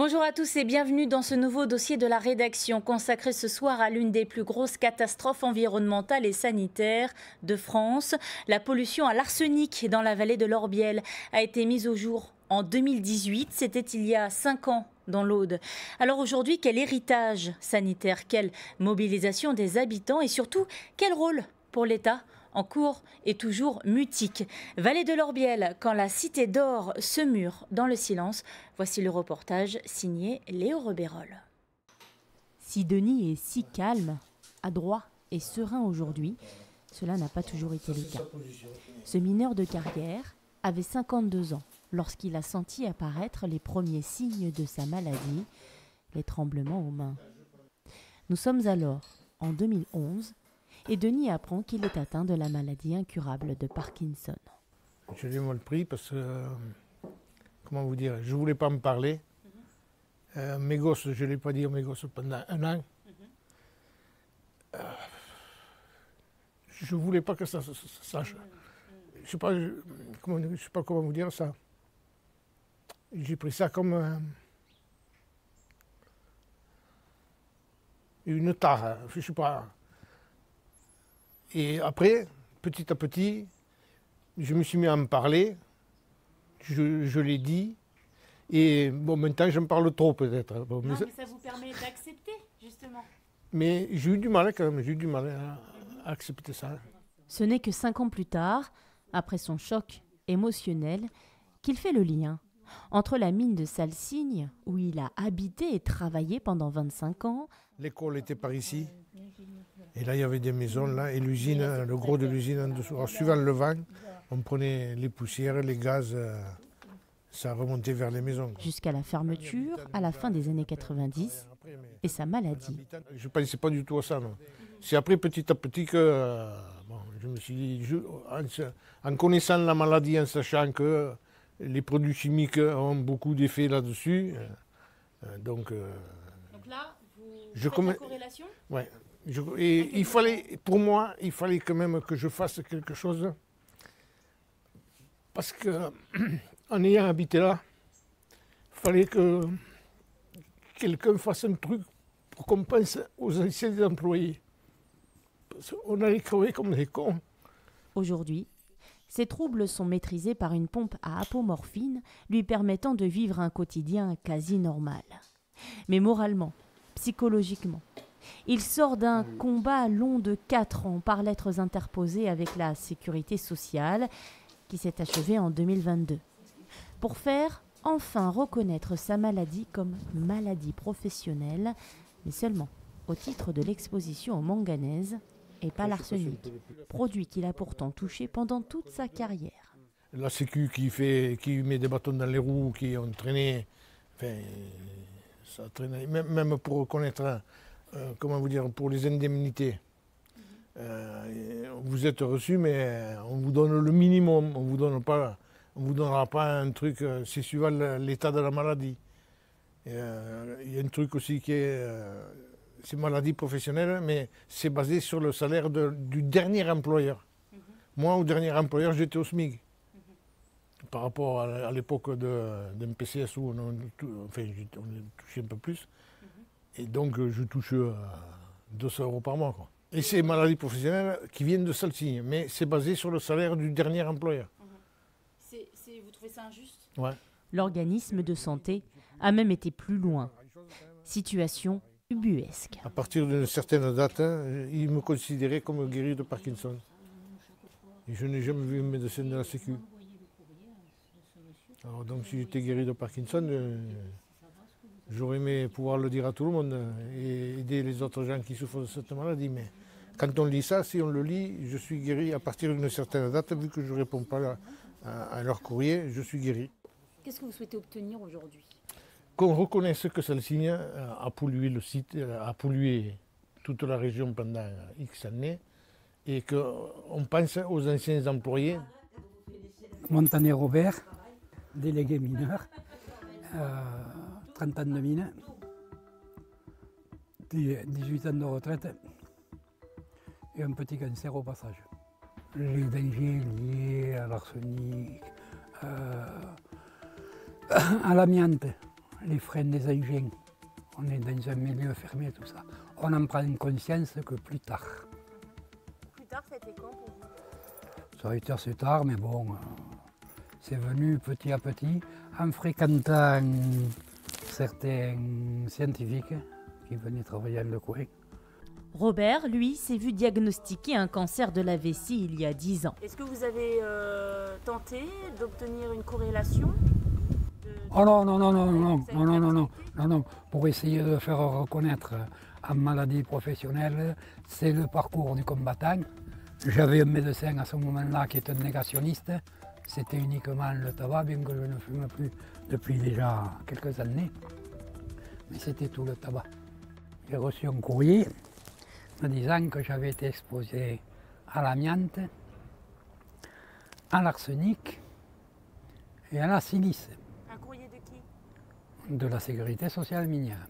Bonjour à tous et bienvenue dans ce nouveau dossier de la rédaction consacré ce soir à l'une des plus grosses catastrophes environnementales et sanitaires de France. La pollution à l'arsenic dans la vallée de l'Orbiel a été mise au jour en 2018, c'était il y a 5 ans. Dans l'Aude. Alors aujourd'hui, quel héritage sanitaire, quelle mobilisation des habitants et surtout, quel rôle pour l'État en cours et toujours mutique. Vallée de l'Orbiel, quand la cité d'or se mure dans le silence, voici le reportage signé Léo Rebérol. Si Denis est si calme, adroit et serein aujourd'hui, cela n'a pas toujours été le cas. Ce mineur de carrière avait 52 ans. Lorsqu'il a senti apparaître les premiers signes de sa maladie, les tremblements aux mains. Nous sommes alors en 2011 et Denis apprend qu'il est atteint de la maladie incurable de Parkinson. Je l'ai mal pris parce que, comment vous dire, je ne voulais pas me parler. Mes gosses, je ne l'ai pas dit à mes gosses pendant un an. Je ne voulais pas que ça se sache. Je ne sais pas comment vous dire ça. J'ai pris ça comme une tare, je sais pas. Et après, petit à petit, je me suis mis à me parler, je l'ai dit, et bon, maintenant je me parle trop peut-être. Bon, mais ça vous permet d'accepter, justement. Mais j'ai eu du mal quand même, j'ai eu du mal à accepter ça. Ce n'est que 5 ans plus tard, après son choc émotionnel, qu'il fait le lien entre la mine de Salsigne, où il a habité et travaillé pendant 25 ans. L'école était par ici, et là il y avait des maisons, là, et l'usine, le gros de l'usine en dessous. Alors, suivant le vent, on prenait les poussières, les gaz, ça remontait vers les maisons. Jusqu'à la fermeture, à la fin des années 90, et sa maladie. Je ne pensais pas du tout à ça, non. C'est après, petit à petit, que je me suis dit, en connaissant la maladie, en sachant que les produits chimiques ont beaucoup d'effets là-dessus. Donc là, vous faites la corrélation ? Oui. Pour moi, il fallait quand même que je fasse quelque chose. Parce qu'en ayant habité là, il fallait que quelqu'un fasse un truc pour qu'on pense aux anciens employés. Parce qu'on allait crever comme des cons. Aujourd'hui, ces troubles sont maîtrisés par une pompe à apomorphine, lui permettant de vivre un quotidien quasi normal. Mais moralement, psychologiquement, il sort d'un combat long de 4 ans par lettres interposées avec la sécurité sociale, qui s'est achevé en 2022, pour faire enfin reconnaître sa maladie comme maladie professionnelle, mais seulement au titre de l'exposition au manganèse, et pas l'arsenic, produit qu'il a pourtant touché pendant toute sa carrière. La sécu qui met des bâtons dans les roues, qui ont traîné, enfin, ça traînait, même pour reconnaître, pour les indemnités. Vous êtes reçu, mais on vous donne le minimum, on vous donnera pas un truc, c'est suivant l'état de la maladie. Il y a un truc aussi qui est... c'est maladie professionnelle, mais c'est basé sur le salaire du dernier employeur. Moi, au dernier employeur, j'étais au SMIC. Par rapport à l'époque d'un PCS où on touchait un peu plus. Et donc, je touche 200 € par mois. Quoi. Et c'est maladie professionnelle qui vient de Salsigne, mais c'est basé sur le salaire du dernier employeur. Vous trouvez ça injuste ? Ouais. L'organisme de santé a même été plus loin. Situation ubuesque. À partir d'une certaine date, il me considérait comme guéri de Parkinson. Et je n'ai jamais vu un médecin de la Sécu. Alors donc si j'étais guéri de Parkinson, j'aurais aimé pouvoir le dire à tout le monde et aider les autres gens qui souffrent de cette maladie. Mais quand on lit ça, si on le lit, je suis guéri à partir d'une certaine date, vu que je ne réponds pas à leur courrier, je suis guéri. Qu'est-ce que vous souhaitez obtenir aujourd'hui ? Qu'on reconnaisse que Salsigne a pollué le site, a pollué toute la région pendant X années, et qu'on pense aux anciens employés. Montaner Robert, délégué mineur, 30 ans de mine, 18 ans de retraite, et un petit cancer au passage. Les dangers liés à l'arsenic, à l'amiante. les freins des engins. On est dans un milieu fermé, tout ça. On en prend conscience que plus tard. Plus tard, c'était quand pour vous? Ça a été assez tard, mais bon, c'est venu petit à petit, en fréquentant certains scientifiques qui venaient travailler dans le coin. Robert, lui, s'est vu diagnostiquer un cancer de la vessie il y a 10 ans. Est-ce que vous avez tenté d'obtenir une corrélation? Oh non, pour essayer de faire reconnaître en maladie professionnelle, c'est le parcours du combattant. J'avais un médecin à ce moment-là qui est un négationniste, c'était uniquement le tabac, bien que je ne fume plus depuis déjà quelques années, mais c'était tout le tabac. J'ai reçu un courrier me disant que j'avais été exposé à l'amiante, à l'arsenic et à la silice. De la sécurité sociale minière.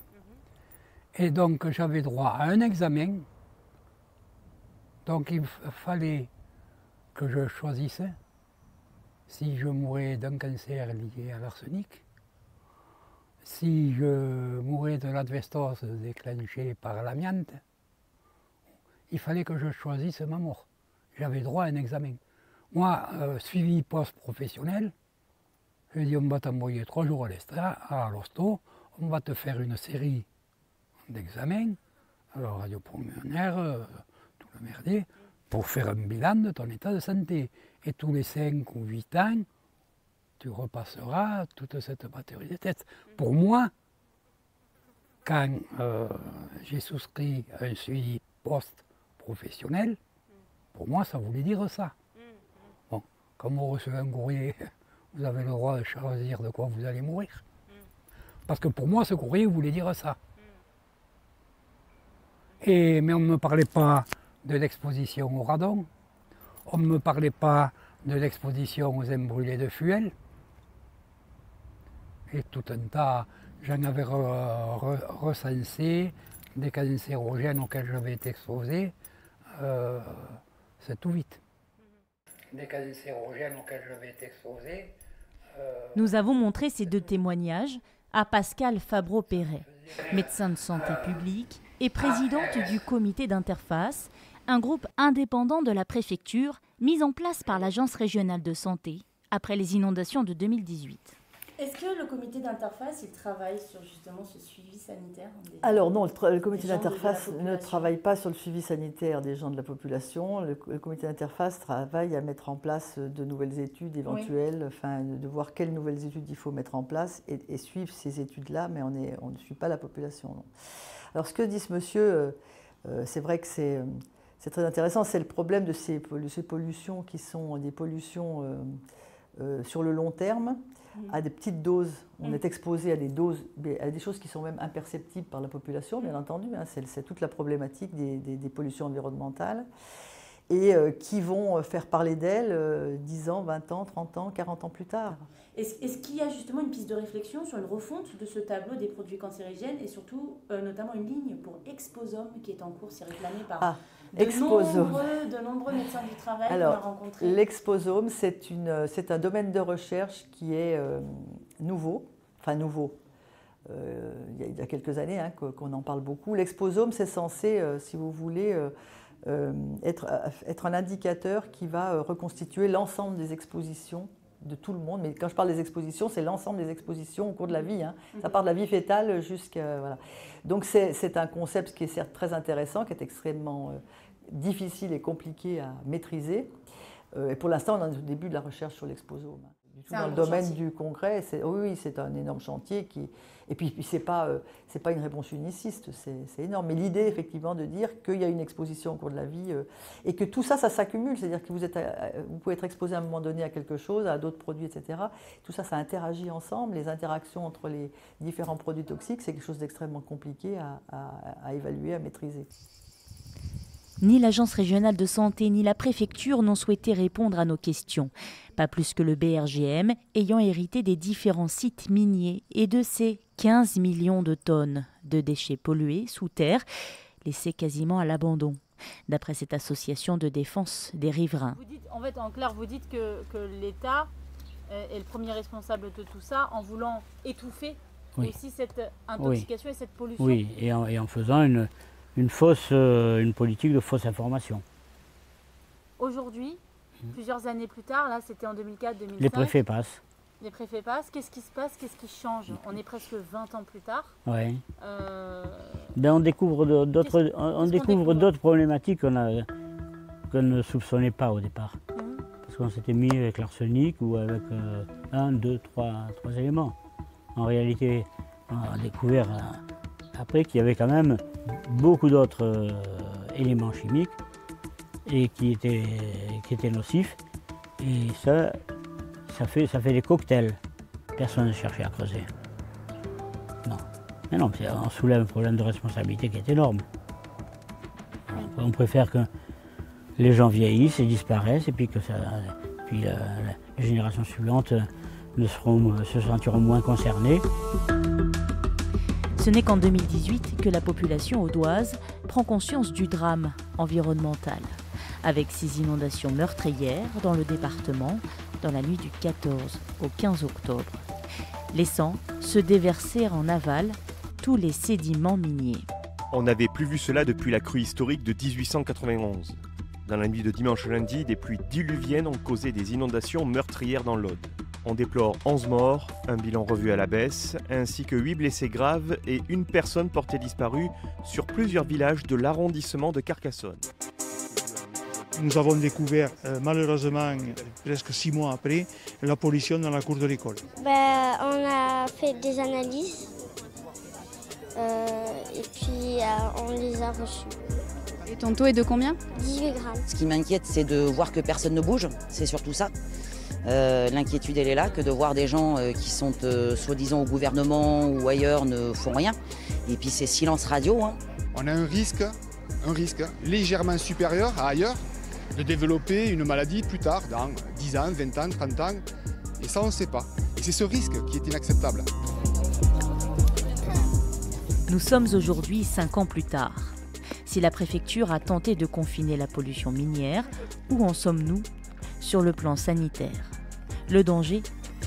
Et donc j'avais droit à un examen, donc il fallait que je choisisse si je mourais d'un cancer lié à l'arsenic, si je mourais de l'asbestose déclenchée par l'amiante, il fallait que je choisisse ma mort. J'avais droit à un examen. Moi, suivi post-professionnel, je dis, on va t'envoyer 3 jours à l'Estra, à l'hosto, on va te faire une série d'examens, alors radiopulmonaire, tout le merdier, pour faire un bilan de ton état de santé. Et tous les 5 ou 8 ans, tu repasseras toute cette batterie de tests. Pour moi, quand j'ai souscrit un suivi post-professionnel, pour moi ça voulait dire ça. Bon, quand on recevait un courrier, vous avez le droit de choisir de quoi vous allez mourir. Parce que pour moi, ce courrier voulait dire ça. Mais on ne me parlait pas de l'exposition au radon, on ne me parlait pas de l'exposition aux brûlés de fuel, et tout un tas, j'en avais recensé des cancérogènes auxquels j'avais été exposé, 7 ou 8. Des cancérogènes auxquels j'avais été exposé. Nous avons montré ces 2 témoignages à Pascale Fabreau-Perret, médecin de santé publique et présidente du comité d'interface, un groupe indépendant de la préfecture mis en place par l'Agence régionale de santé après les inondations de 2018. Est-ce que le comité d'interface travaille sur justement ce suivi sanitaire des... Alors non, le comité d'interface ne travaille pas sur le suivi sanitaire des gens de la population. Le comité d'interface travaille à mettre en place de nouvelles études éventuelles, enfin, de voir quelles nouvelles études il faut mettre en place et suivre ces études-là, mais on ne suit pas la population. Non. Alors ce que dit ce monsieur, c'est vrai que c'est très intéressant, c'est le problème de ces pollutions qui sont des pollutions sur le long terme, à des petites doses. On est exposé à des doses, à des choses qui sont même imperceptibles par la population, bien entendu. Hein. C'est toute la problématique des pollutions environnementales et qui vont faire parler d'elles 10 ans, 20 ans, 30 ans, 40 ans plus tard. Est-ce qu'il y a justement une piste de réflexion sur une refonte de ce tableau des produits cancérigènes et surtout, notamment une ligne pour Exposome qui est en cours, c'est réclamé par... Ah. De nombreux médecins du travail qu'on a rencontrés. L'exposome, c'est un domaine de recherche qui est nouveau, enfin nouveau. Il y a quelques années hein, qu'on en parle beaucoup. L'exposome, c'est censé, si vous voulez, être un indicateur qui va reconstituer l'ensemble des expositions de tout le monde. Mais quand je parle des expositions, c'est l'ensemble des expositions au cours de la vie. Hein. Ça part de la vie fétale jusqu'à... Voilà. Donc c'est un concept qui est certes très intéressant, qui est extrêmement difficile et compliqué à maîtriser. Et pour l'instant, on est au début de la recherche sur l'exposome. Dans le domaine du congrès, oui, c'est un énorme chantier. Et puis, c'est pas une réponse uniciste, c'est énorme. Mais l'idée, effectivement, de dire qu'il y a une exposition au cours de la vie et que tout ça, ça s'accumule. C'est-à-dire que vous pouvez être exposé à un moment donné à quelque chose, à d'autres produits, etc. Tout ça, ça interagit ensemble. Les interactions entre les différents produits toxiques, c'est quelque chose d'extrêmement compliqué à évaluer, à maîtriser. Ni l'Agence régionale de santé ni la préfecture n'ont souhaité répondre à nos questions. Pas plus que le BRGM, ayant hérité des différents sites miniers et de ces 15 millions de tonnes de déchets pollués sous terre, laissés quasiment à l'abandon, d'après cette association de défense des riverains. Vous dites, en fait, en clair, vous dites que l'État est le premier responsable de tout ça en voulant étouffer aussi cette intoxication et cette pollution. Oui, et en faisant une politique de fausse information. Aujourd'hui, plusieurs années plus tard, là c'était en 2004-2005. Les préfets passent. Les préfets passent. Qu'est-ce qui se passe? Qu'est-ce qui change? On est presque 20 ans plus tard. Oui. Ben on découvre d'autres problématiques qu'on ne soupçonnait pas au départ. Parce qu'on s'était mis avec l'arsenic ou avec trois éléments. En réalité, on a découvert après qu'il y avait quand même beaucoup d'autres éléments chimiques et qui étaient nocifs. Et ça, ça fait des cocktails. Personne ne cherchait à creuser. Non. Mais non, on soulève un problème de responsabilité qui est énorme. On préfère que les gens vieillissent et disparaissent, et puis que les générations suivantes se sentiront moins concernées. Ce n'est qu'en 2018 que la population audoise prend conscience du drame environnemental, avec ces inondations meurtrières dans le département dans la nuit du 14 au 15 octobre, laissant se déverser en aval tous les sédiments miniers. On n'avait plus vu cela depuis la crue historique de 1891. Dans la nuit de dimanche au lundi, des pluies diluviennes ont causé des inondations meurtrières dans l'Aude. On déplore 11 morts, un bilan revu à la baisse, ainsi que 8 blessés graves et une personne portée disparue sur plusieurs villages de l'arrondissement de Carcassonne. Nous avons découvert, malheureusement, presque 6 mois après, la pollution dans la cour de l'école. Bah, on a fait des analyses et puis on les a reçues. Et ton taux est de combien? 18 grammes. Ce qui m'inquiète, c'est de voir que personne ne bouge, c'est surtout ça. L'inquiétude, elle est là, que de voir des gens qui sont soi-disant au gouvernement ou ailleurs ne font rien. Et puis c'est silence radio. Hein. On a un risque légèrement supérieur à ailleurs de développer une maladie plus tard, dans 10 ans, 20 ans, 30 ans. Et ça, on ne sait pas. Et c'est ce risque qui est inacceptable. Nous sommes aujourd'hui 5 ans plus tard. Si la préfecture a tenté de confiner la pollution minière, où en sommes-nous sur le plan sanitaire? Le danger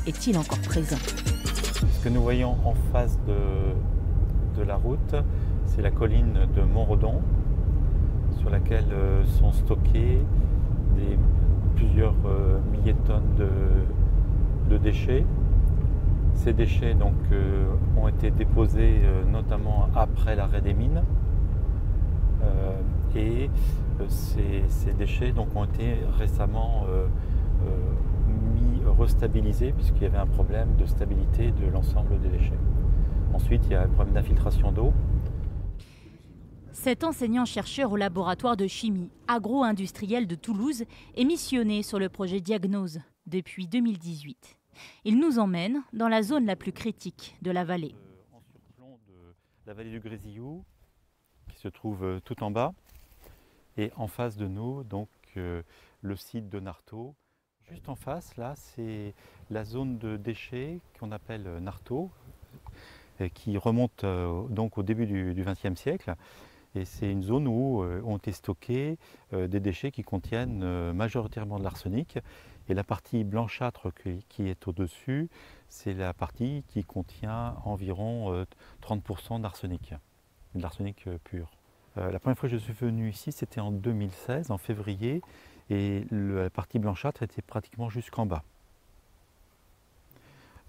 est-il encore présent? Ce que nous voyons en face de la route, c'est la colline de Mont-Rodon, sur laquelle sont stockées plusieurs milliers de tonnes de déchets. Ces déchets donc, ont été déposés notamment après l'arrêt des mines. Et ces déchets donc, ont été récemment restabilisés puisqu'il y avait un problème de stabilité de l'ensemble des déchets. Ensuite, il y a un problème d'infiltration d'eau. Cet enseignant-chercheur au laboratoire de chimie agro-industrielle de Toulouse est missionné sur le projet Diagnose depuis 2018. Il nous emmène dans la zone la plus critique de la vallée. En surplomb de la vallée du Grésillou, qui se trouve tout en bas, et en face de nous, donc, le site de Nartau. Juste en face, là, c'est la zone de déchets qu'on appelle Nartau, qui remonte donc au début du XXe siècle. Et c'est une zone où ont été stockés des déchets qui contiennent majoritairement de l'arsenic. Et la partie blanchâtre qui est au-dessus, c'est la partie qui contient environ 30% d'arsenic, de l'arsenic pur. La première fois que je suis venu ici, c'était en 2016, en février, et la partie blanchâtre était pratiquement jusqu'en bas.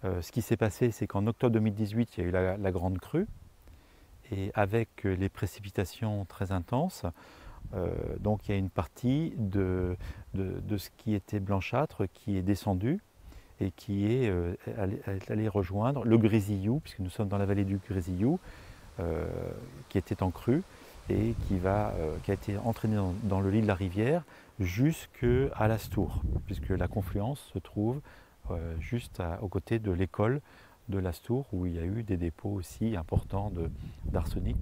Ce qui s'est passé, c'est qu'en octobre 2018, il y a eu la grande crue, et avec les précipitations très intenses, donc il y a une partie de ce qui était blanchâtre qui est descendue et qui est allée rejoindre le Grésillou, puisque nous sommes dans la vallée du Grésillou, qui était en crue et qui a été entraîné dans le lit de la rivière jusqu'à Lastours, puisque la confluence se trouve juste aux côtés de l'école de Lastours, où il y a eu des dépôts aussi importants d'arsenic.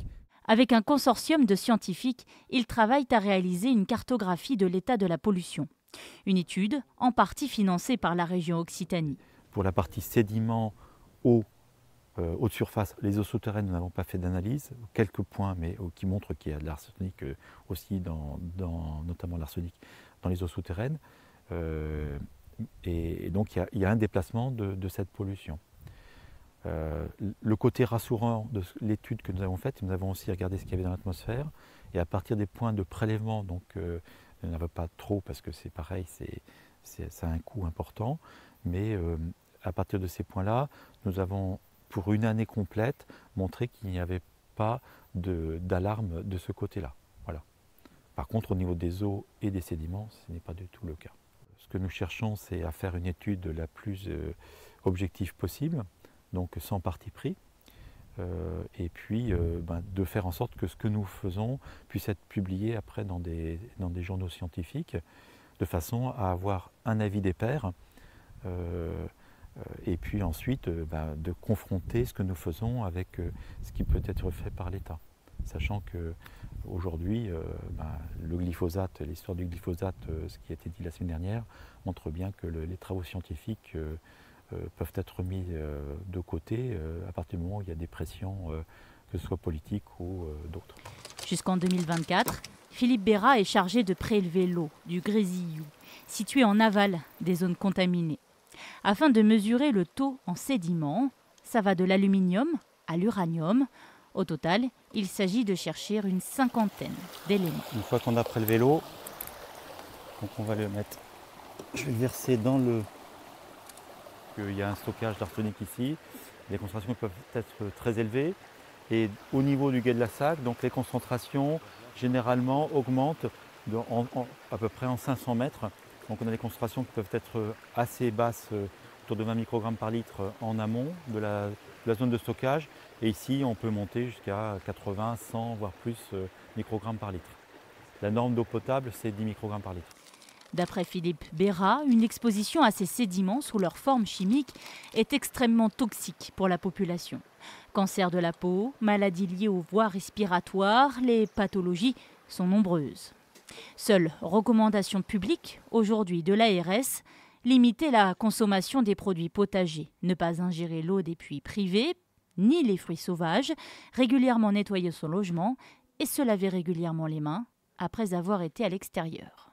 Avec un consortium de scientifiques, ils travaillent à réaliser une cartographie de l'état de la pollution. Une étude en partie financée par la région Occitanie. Pour la partie sédiments, eau, haute surface, les eaux souterraines, nous n'avons pas fait d'analyse. Quelques points, mais qui montrent qu'il y a de l'arsenic aussi, notamment l'arsenic dans les eaux souterraines. Et donc il y a un déplacement de cette pollution. Le côté rassurant de l'étude que nous avons faite, nous avons aussi regardé ce qu'il y avait dans l'atmosphère, et à partir des points de prélèvement, donc il n'y en avait pas trop parce que c'est pareil, ça a un coût important, mais à partir de ces points-là, nous avons, pour une année complète, montré qu'il n'y avait pas d'alarme de ce côté-là. Voilà. Par contre, au niveau des eaux et des sédiments, ce n'est pas du tout le cas. Ce que nous cherchons, c'est à faire une étude la plus objective possible, donc sans parti pris, et puis de faire en sorte que ce que nous faisons puisse être publié après dans des journaux scientifiques, de façon à avoir un avis des pairs, et puis ensuite de confronter ce que nous faisons avec ce qui peut être fait par l'État. Sachant qu'aujourd'hui, le glyphosate, l'histoire du glyphosate, ce qui a été dit la semaine dernière, montre bien que les travaux scientifiques peuvent être mis de côté à partir du moment où il y a des pressions, que ce soit politiques ou d'autres. Jusqu'en 2024, Philippe Behra est chargé de prélever l'eau du Grésillou, située en aval des zones contaminées, afin de mesurer le taux en sédiments. Ça va de l'aluminium à l'uranium. Au total, il s'agit de chercher une cinquantaine d'éléments. Une fois qu'on a prélevé l'eau, on va le mettre, je vais verser dans le... Il y a un stockage d'arsenic ici, les concentrations peuvent être très élevées. Et au niveau du gué de la Sac, donc les concentrations généralement augmentent à peu près en 500 mètres. Donc on a des concentrations qui peuvent être assez basses, autour de 20 microgrammes par litre en amont de la zone de stockage. Et ici, on peut monter jusqu'à 80, 100, voire plus microgrammes par litre. La norme d'eau potable, c'est 10 microgrammes par litre. D'après Philippe Behra, une exposition à ces sédiments sous leur forme chimique est extrêmement toxique pour la population. Cancer de la peau, maladies liées aux voies respiratoires, les pathologies sont nombreuses. Seule recommandation publique aujourd'hui de l'ARS, limiter la consommation des produits potagers, ne pas ingérer l'eau des puits privés, ni les fruits sauvages, régulièrement nettoyer son logement et se laver régulièrement les mains après avoir été à l'extérieur.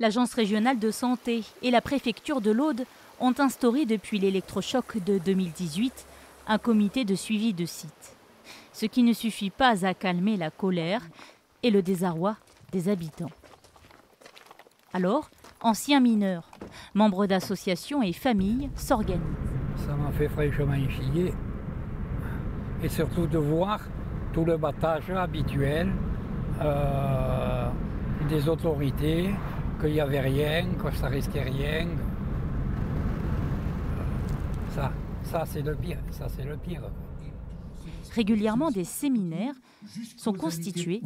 L'Agence régionale de santé et la préfecture de l'Aude ont instauré depuis l'électrochoc de 2018 un comité de suivi de site. Ce qui ne suffit pas à calmer la colère et le désarroi des habitants. Alors, anciens mineurs, membres d'associations et familles s'organisent. Ça m'a fait fraîchement chier et surtout de voir tout le battage habituel des autorités, qu'il n'y avait rien, que ça risquait rien. Ça c'est le pire, ça c'est le pire. Régulièrement, des séminaires sont constitués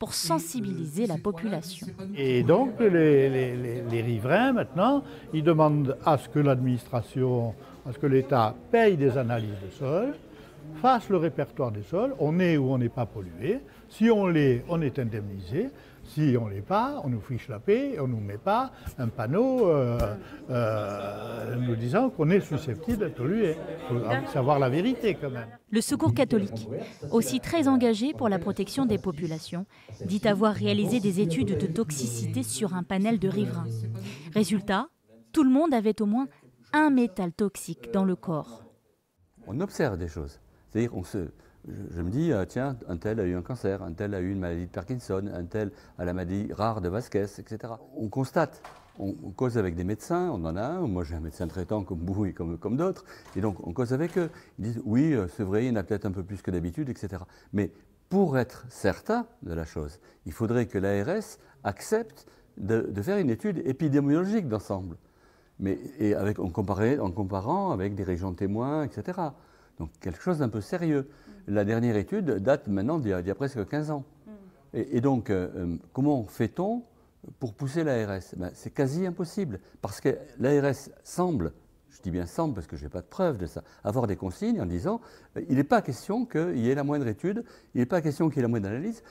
pour sensibiliser la population. Et donc les riverains, maintenant, ils demandent à ce que l'administration, à ce que l'État paye des analyses de sol, fasse le répertoire des sols, on est ou on n'est pas pollué, si on l'est, on est indemnisé, si on ne l'est pas, on nous fiche la paix, on ne nous met pas un panneau nous disant qu'on est susceptible d'être pollué. Il faut savoir la vérité quand même. Le Secours catholique, aussi très engagé pour la protection des populations, dit avoir réalisé des études de toxicité sur un panel de riverains. Résultat, tout le monde avait au moins un métal toxique dans le corps. On observe des choses. C'est-à-dire, je me dis, tiens, un tel a eu un cancer, un tel a eu une maladie de Parkinson, un tel a la maladie rare de Vasquez, etc. On constate, on cause avec des médecins, on en a un, moi j'ai un médecin traitant comme vous et comme d'autres, et donc on cause avec eux. Ils disent, oui, c'est vrai, il y en a peut-être un peu plus que d'habitude, etc. Mais pour être certain de la chose, il faudrait que l'ARS accepte de faire une étude épidémiologique d'ensemble, en comparant avec des régions témoins, etc. Donc quelque chose d'un peu sérieux. La dernière étude date maintenant d'il y a presque 15 ans. Et donc, comment fait-on pour pousser l'ARS? C'est quasi impossible, parce que l'ARS semble, je dis bien semble parce que je n'ai pas de preuve de ça, avoir des consignes en disant il n'est pas question qu'il y ait la moindre étude, il n'est pas question qu'il y ait la moindre analyse.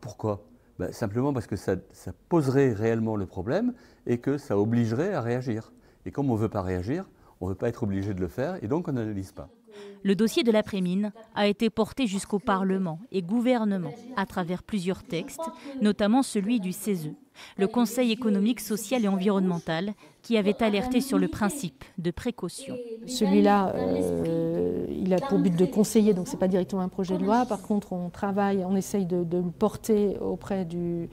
Pourquoi? Simplement parce que ça poserait réellement le problème et que ça obligerait à réagir. Et comme on ne veut pas réagir, on ne veut pas être obligé de le faire et donc on n'analyse pas. Le dossier de la prémine a été porté jusqu'au Parlement et gouvernement à travers plusieurs textes, notamment celui du CESE, le Conseil économique, social et environnemental, qui avait alerté sur le principe de précaution. Celui-là, il a pour but de conseiller, donc ce n'est pas directement un projet de loi. Par contre, on travaille, on essaye de le porter auprès du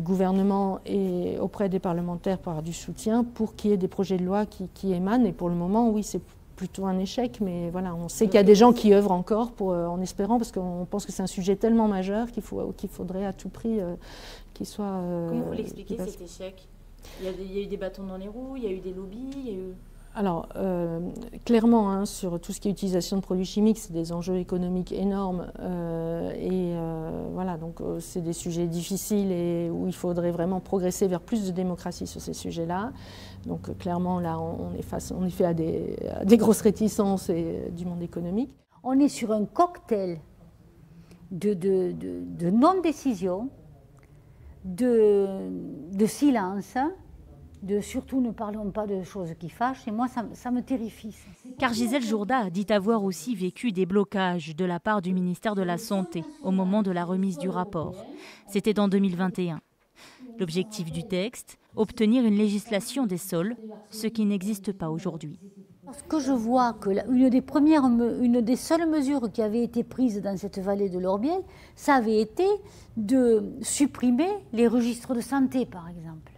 gouvernement et auprès des parlementaires pour avoir du soutien pour qu'il y ait des projets de loi qui émanent. Et pour le moment, oui, c'est plutôt un échec, mais voilà, on sait qu'il y a des gens qui œuvrent encore pour, en espérant, parce qu'on pense que c'est un sujet tellement majeur qu'il faudrait à tout prix qu'il soit... Comment vous l'expliquez cet échec? Il y a eu des bâtons dans les roues, il y a eu des lobbies, il y a eu... Alors, clairement, hein, sur tout ce qui est utilisation de produits chimiques, c'est des enjeux économiques énormes. Voilà, donc c'est des sujets difficiles et où il faudrait vraiment progresser vers plus de démocratie sur ces sujets-là. Donc, clairement, là, on est fait à des grosses réticences du monde économique. On est sur un cocktail de non-décision, de silence... surtout ne parlons pas de choses qui fâchent, et moi ça me terrifie. Car Gisèle Jourda dit avoir aussi vécu des blocages de la part du ministère de la Santé au moment de la remise du rapport. C'était en 2021. L'objectif du texte, obtenir une législation des sols, ce qui n'existe pas aujourd'hui. Parce que je vois que une des seules mesures qui avait été prise dans cette vallée de l'Orbiel, ça avait été de supprimer les registres de santé, par exemple.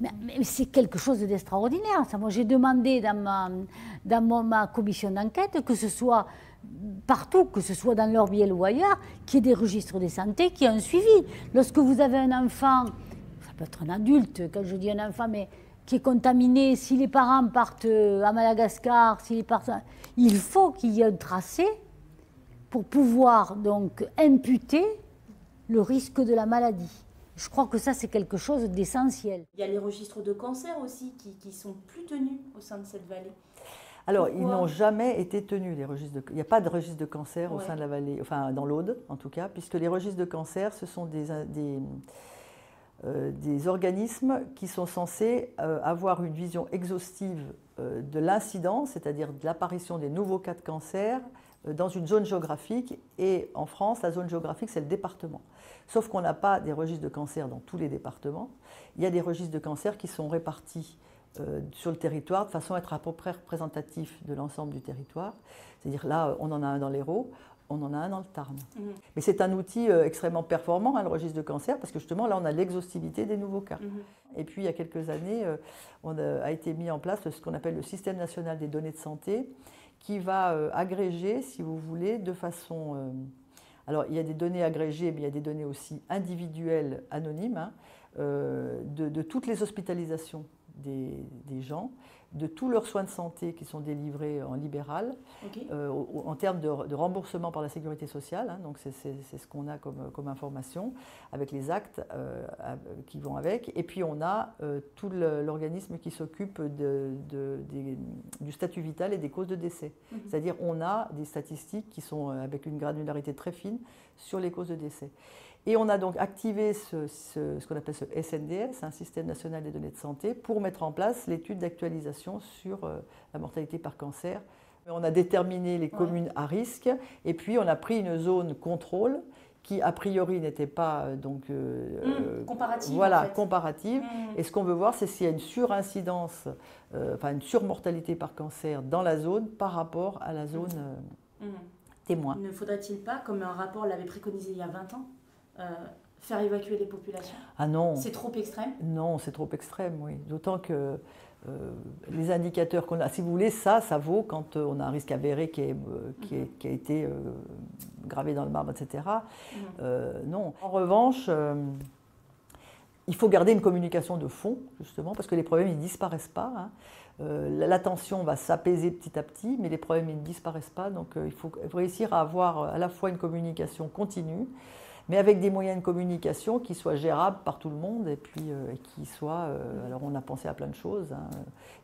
Mais c'est quelque chose d'extraordinaire. Moi, j'ai demandé dans ma commission d'enquête que ce soit partout, que ce soit dans l'Orbiel ou ailleurs, qu'il y ait des registres de santé, qu'il y ait un suivi. Lorsque vous avez un enfant, ça peut être un adulte, quand je dis un enfant, mais qui est contaminé, si les parents partent à Madagascar, si les parents, il faut qu'il y ait un tracé pour pouvoir donc imputer le risque de la maladie. Je crois que ça, c'est quelque chose d'essentiel. Il y a les registres de cancer aussi qui sont plus tenus au sein de cette vallée. Alors, pourquoi? Ils n'ont jamais été tenus, les registres de... Il n'y a pas de registre de cancer au sein de la vallée, enfin dans l'Aude en tout cas, puisque les registres de cancer, ce sont des organismes qui sont censés avoir une vision exhaustive de l'incidence, c'est-à-dire de l'apparition des nouveaux cas de cancer, dans une zone géographique, et en France, la zone géographique, c'est le département. Sauf qu'on n'a pas des registres de cancer dans tous les départements. Il y a des registres de cancer qui sont répartis sur le territoire de façon à être à peu près représentatif de l'ensemble du territoire. C'est-à-dire là, on en a un dans l'Hérault, on en a un dans le Tarn. Mmh. Mais c'est un outil extrêmement performant, hein, le registre de cancer, parce que justement, là, on a l'exhaustivité des nouveaux cas. Mmh. Et puis, il y a quelques années, a été mis en place ce qu'on appelle le système national des données de santé, qui va agréger, si vous voulez, de façon... alors, il y a des données agrégées, mais il y a des données aussi individuelles, anonymes, hein, de toutes les hospitalisations des gens, de tous leurs soins de santé qui sont délivrés en libéral, okay, en termes de remboursement par la sécurité sociale, hein, donc c'est ce qu'on a comme information, avec les actes qui vont avec. Et puis on a tout l'organisme qui s'occupe du statut vital et des causes de décès. Mm-hmm. C'est-à-dire on a des statistiques qui sont avec une granularité très fine sur les causes de décès. Et on a donc activé ce qu'on appelle ce SNDS, un système national des données de santé, pour mettre en place l'étude d'actualisation sur la mortalité par cancer. On a déterminé les communes à risque, et puis on a pris une zone contrôle qui, a priori, n'était pas donc, comparative. Voilà, en fait. Comparative. Mmh. Et ce qu'on veut voir, c'est s'il y a une surincidence, enfin une surmortalité par cancer dans la zone par rapport à la zone témoin. Ne faudrait-il pas, comme un rapport l'avait préconisé il y a 20 ans, faire évacuer les populations? Ah non. C'est trop extrême? Non, c'est trop extrême, oui. D'autant que les indicateurs qu'on a, si vous voulez, ça vaut quand on a un risque avéré qui a été gravé dans le marbre, etc. Non. En revanche, il faut garder une communication de fond, justement, parce que les problèmes, ils ne disparaissent pas, hein. La tension va s'apaiser petit à petit, mais les problèmes, ils ne disparaissent pas. Donc, il faut réussir à avoir à la fois une communication continue, mais avec des moyens de communication qui soient gérables par tout le monde et puis qui soient... alors on a pensé à plein de choses, hein,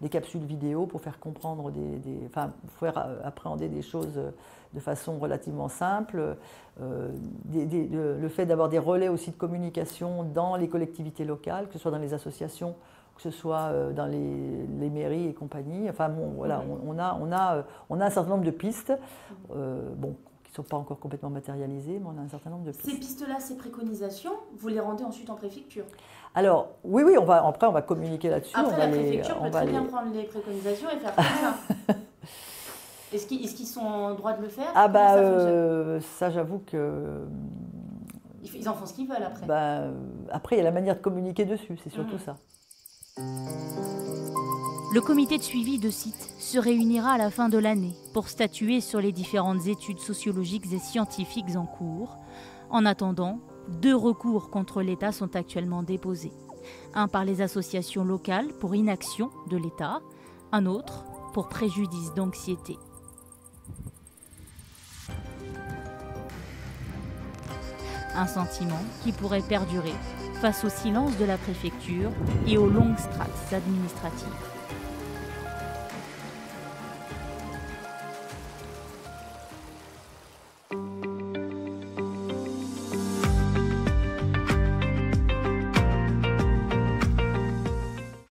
des capsules vidéo pour faire comprendre, pour faire appréhender des choses de façon relativement simple, le fait d'avoir des relais aussi de communication dans les collectivités locales, que ce soit dans les associations, que ce soit dans les mairies et compagnie. Enfin bon, voilà, on a un certain nombre de pistes, bon, ne sont pas encore complètement matérialisées, mais on a un certain nombre de pistes. Ces pistes-là, ces préconisations, vous les rendez ensuite en préfecture? Alors, oui, oui, après on va communiquer là-dessus. Après, on va la préfecture peut très bien prendre les préconisations et faire comme ça. Est-ce qu'ils sont en droit de le faire? Ah bah, ça j'avoue que... Ils en font ce qu'ils veulent après. Bah, après, il y a la manière de communiquer dessus, c'est surtout ça. Le comité de suivi de site se réunira à la fin de l'année pour statuer sur les différentes études sociologiques et scientifiques en cours. En attendant, 2 recours contre l'État sont actuellement déposés. Un par les associations locales pour inaction de l'État, un autre pour préjudice d'anxiété. Un sentiment qui pourrait perdurer face au silence de la préfecture et aux longues strates administratives.